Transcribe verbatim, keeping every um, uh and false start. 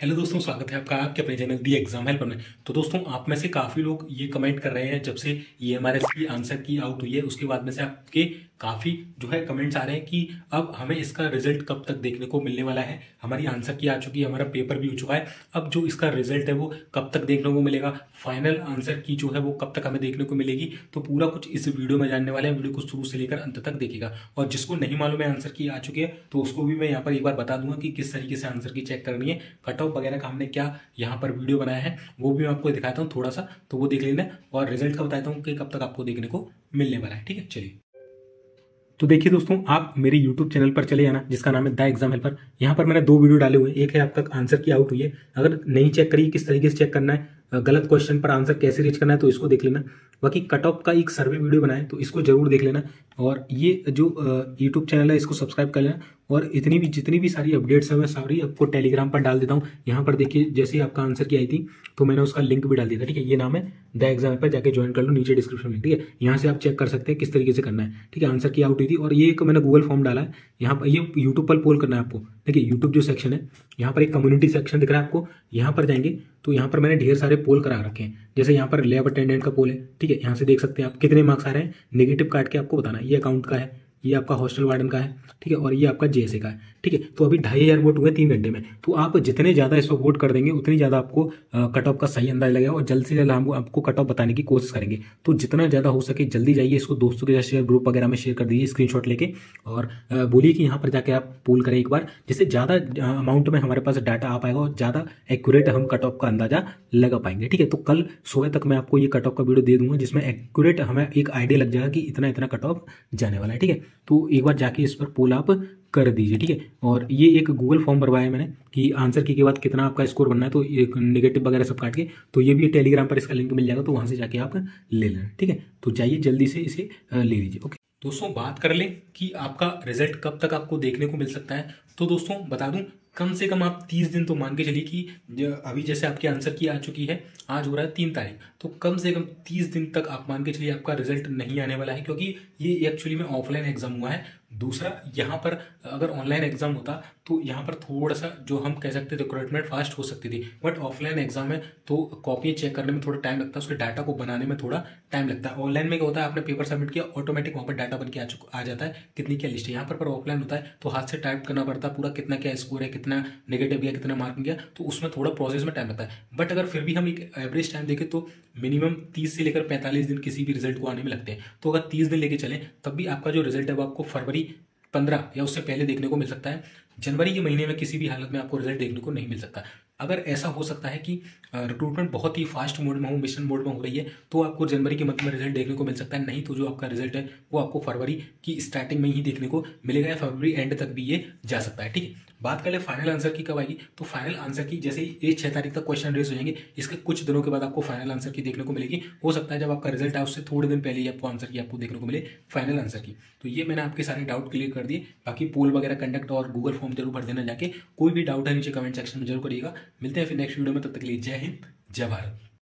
Hello दोस्तों, स्वागत है आपका आपके अपने चैनल दी एग्जाम हेल्पर में। तो दोस्तों, आप में से काफ़ी लोग ये कमेंट कर रहे हैं जब से ई एम आर एस की आंसर की आउट हुई है उसके बाद में से आपके काफ़ी जो है कमेंट्स आ रहे हैं कि अब हमें इसका रिजल्ट कब तक देखने को मिलने वाला है। हमारी आंसर की आ चुकी है, हमारा पेपर भी हो चुका है, अब जो इसका रिजल्ट है वो कब तक देखने को मिलेगा, फाइनल आंसर की जो है वो कब तक हमें देखने को मिलेगी। तो पूरा कुछ इस वीडियो में जानने वाले हैं, वीडियो को शुरू से लेकर अंत तक देखिएगा। और जिसको नहीं मालूम है आंसर की आ चुकी है तो उसको भी मैं यहाँ पर एक बार बता दूंगा कि किस तरीके से आंसर की चेक करनी है। कट ऑफ वगैरह का हमने क्या यहाँ पर वीडियो बनाया है वो भी मैं आपको दिखाता हूँ थोड़ा सा, तो वो देख लेना और रिजल्ट का बताता हूँ कि कब तक आपको देखने को मिलने वाला है। ठीक है, चलिए। तो देखिए दोस्तों, आप मेरे यूट्यूब चैनल पर चले जाना जिसका नाम है द एग्जाम हेल्पर। यहाँ पर मैंने दो वीडियो डाले हुए हैं, एक है अब तक आंसर की आउट हुई है, अगर नहीं चेक करिए किस तरीके से चेक करना है, गलत क्वेश्चन पर आंसर कैसे रीच करना है तो इसको देख लेना। बाकी कट ऑफ का एक सर्वे वीडियो बनाए तो इसको जरूर देख लेना। और ये जो यूट्यूब चैनल है इसको सब्सक्राइब कर लेना। और इतनी भी जितनी भी सारी अपडेट्स हैं मैं सारी आपको टेलीग्राम पर डाल देता हूँ। यहाँ पर देखिए, जैसे आपका आंसर की आई थी तो मैंने उसका लिंक भी डाल दिया था। ठीक है, ये नाम है द एग्जाम पर, जाके ज्वाइन कर लो, नीचे डिस्क्रिप्शन में। ठीक है, यहाँ से आप चेक कर सकते हैं किस तरीके से करना है। ठीक है, आंसर की आउट हुई थी और ये एक मैंने गूगल फॉर्म डाला है। यहाँ पर ये यूट्यूब पर पोल करना है आपको। देखिए, यूट्यूब जो सेक्शन है यहाँ पर एक कम्युनिटी सेक्शन दिख रहा है आपको, यहाँ पर जाएंगे तो यहाँ पर मैंने ढेर सारे पोल करा रखे हैं। जैसे यहाँ पर लैब अटेंडेंट का पोल है। ठीक है, यहाँ से देख सकते हैं आप कितने मार्क्स आ रहे हैं, नेगेटिव काट के आपको बताना। ये अकाउंट का है, ये आपका हॉस्टल वार्डन का है, ठीक है, और ये आपका जेएसए का है। ठीक है, तो अभी ढाई हज़ार वोट हुए तीन घंटे में, तो आप जितने ज़्यादा इस पर वोट कर देंगे उतनी ज़्यादा आपको कट ऑफ का सही अंदाज लगेगा और जल्द से जल्द हमको आपको कट ऑफ बताने की कोशिश करेंगे। तो जितना ज़्यादा हो सके जल्दी जाइए, इसको दोस्तों के साथ शेयर, ग्रुप वगैरह में शेयर कर दीजिए स्क्रीनशॉट लेके, और बोलिए कि यहाँ पर जाके आप पोल करें एक बार, जिससे ज़्यादा अमाउंट में हमारे पास डाटा आ पाएगा और ज़्यादा एक्यूरेट हम कट ऑफ का अंदाजा लगा पाएंगे। ठीक है, तो कल सुबह तक मैं आपको ये कट ऑफ का वीडियो दे दूँगा जिसमें एक्यूरेट हमें एक आइडिया लग जाएगा कि इतना इतना कट ऑफ जाने वाला है। ठीक है, तो एक बार जाके इस पर पोल आप कर दीजिए। ठीक है, और ये एक गूगल फॉर्म भरवाया है मैंने कि आंसर की के बाद कितना आपका स्कोर बनना है, तो एक नेगेटिव वगैरह सब काट के, तो ये भी टेलीग्राम पर इसका लिंक मिल जाएगा, तो वहाँ से जाके आप ले लेना। ठीक है, तो जाइए जल्दी से इसे ले लीजिए। ओके दोस्तों, बात कर लें कि आपका रिजल्ट कब तक आपको देखने को मिल सकता है। तो दोस्तों बता दूँ, कम से कम आप तीस दिन तो मान के चलिए कि अभी जैसे आपकी आंसर की आ चुकी है, आज हो रहा है तीन तारीख, तो कम से कम तीस दिन तक आप मान के चलिए आपका रिजल्ट नहीं आने वाला है, क्योंकि ये एक्चुअली में ऑफलाइन एग्जाम हुआ है। दूसरा, यहाँ पर अगर ऑनलाइन एग्जाम होता तो यहाँ पर थोड़ा सा जो हम कह सकते रिक्रूटमेंट फास्ट हो सकती थी, बट ऑफलाइन एग्जाम है तो कॉपियाँ चेक करने में थोड़ा टाइम लगता है, उसके डाटा को बनाने में थोड़ा टाइम लगता है। ऑनलाइन में क्या होता है, आपने पेपर सबमिट किया, ऑटोमेटिक वहाँ पर डाटा बन के आ चुका आ जाता है कितनी क्या लिस्ट है। यहाँ पर ऑफलाइन होता है तो हाथ से टाइप करना पड़ता है पूरा, कितना क्या स्कोर है, कितना नेगेटिव गया, कितना मार्क गया, तो उसमें थोड़ा प्रोसेस में टाइम लगता है। बट अगर फिर भी हम एक एवरेज टाइम देखें तो मिनिमम तीस से लेकर पैंतालीस दिन किसी भी रिजल्ट को आने में लगते हैं। तो अगर तीस दिन लेके चलें तब भी आपका जो रिजल्ट है वो आपको फरवरी पंद्रह या उससे पहले देखने को मिल सकता है। जनवरी के महीने में किसी भी हालत में आपको रिजल्ट देखने को नहीं मिल सकता। अगर ऐसा हो सकता है कि रिक्रूटमेंट बहुत ही फास्ट मोड में हो, मिशन मोड में हो रही है, तो आपको जनवरी के मंथ में रिजल्ट देखने को मिल सकता है, नहीं तो जो आपका रिजल्ट है वो आपको फरवरी की स्टार्टिंग में ही देखने को मिलेगा या फरवरी एंड तक भी ये जा सकता है। ठीक है, बात कर ले फाइनल आंसर की कब आएगी। तो फाइनल आंसर की जैसे ही छः तारीख तक क्वेश्चन रेज हो जाएंगे, इसके कुछ दिनों के बाद आपको फाइनल आंसर की देखने को मिलेगी। हो सकता है जब आपका रिजल्ट आए उससे थोड़े दिन पहले ही आपको आंसर की आपको देखने को मिले, फाइनल आंसर की। तो ये मैंने आपके सारे डाउट क्लियर कर दिए। बाकी पोल वगैरह कंडक्ट और गूगल फॉर्म जरूर भर देना जाके। कोई भी डाउट है नीचे कमेंट सेक्शन में जरूर करिएगा। मिलते हैं फिर नेक्स्ट वीडियो में, तब तक के लिए जय हिंद, जय भारत।